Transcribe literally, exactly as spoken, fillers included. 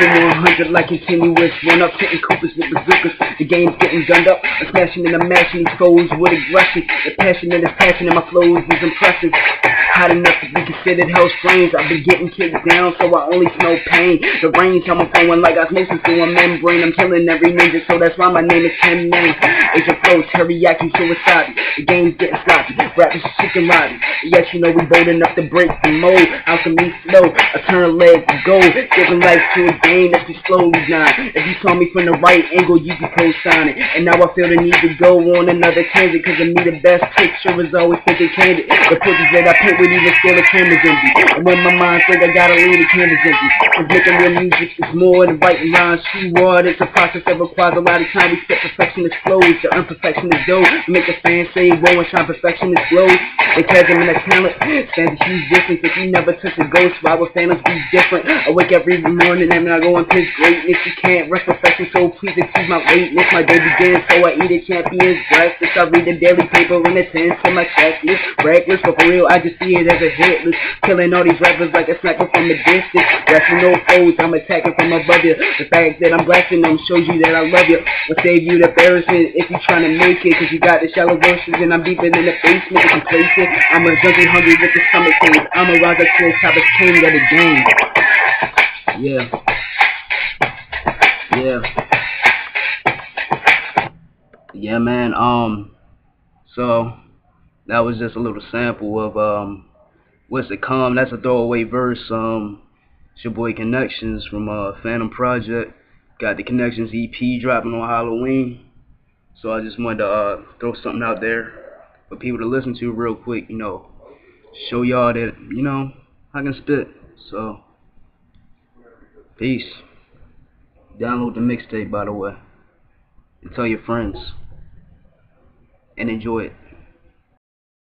Genuine hundred like continuous. Run up hitting coopers with bazookas. The game's getting gunned up. I'm smashing and I'm mashing these foes with aggression. The passion and the passion in my flows is impressive. Hot enough to be considered hell's flames. I've been getting kicked down, so I only smell pain. The rain time I'm flowing like osmosis through a membrane. I'm killing every ninja, so that's why my name is K E N. Agent Flow, teriyaki, suicide. The game's getting sloppy, rap is chicken roddy. Yes, you know we bold enough to break the mold. Alchemy flow, I turn lead to gold. Giving life to a game that's just slowly dying. If you saw me from the right angle, you could co-sign it. And now I feel the need to go on another tangent, cause of me the best picture is always thinking candid. The pictures that I paint would even steal the cameras in me. And when my mind's like I gotta leave the cameras in me. Cause making real music is more than writing lines. True art is a process that requires a lot of time. We set perfectionist flows, the unperfectionist dough. Make a fan say, whoa, and shine perfectionist glows. Encouragement and talent stands a huge difference. If you never touch a ghost, why would Phantoms be different? I wake every morning and I go and pitch greatness. You can't rest perfection, so please excuse my lateness. My day begins, so I eat a champion's breakfast. I read the daily paper and attend to my checklist. Reckless, but for real, I just see it as a hit list. Killing all these rappers like a sniper from a distance. Grasping no foes, I'm attacking from above you. The fact that I'm blasting them shows you that I love you. I'll save you the embarrassment if you're trying to make it. Cause you got the shallow voices and I'm deeper in the basement. Complacent, I'm a junkie hungry with the stomach pains. I'm a riser to the top of king of the game. Yeah. Yeah. Yeah, man. Um. So that was just a little sample of um. What's to come? That's a throwaway verse. Um. It's your boy Kennections from uh Phantom Project. Got the Kennections E P dropping on Halloween. So I just wanted to uh, throw something out there for people to listen to real quick, you know, show y'all that, you know, I can spit. So, peace. Download the mixtape, by the way, and tell your friends, and enjoy it.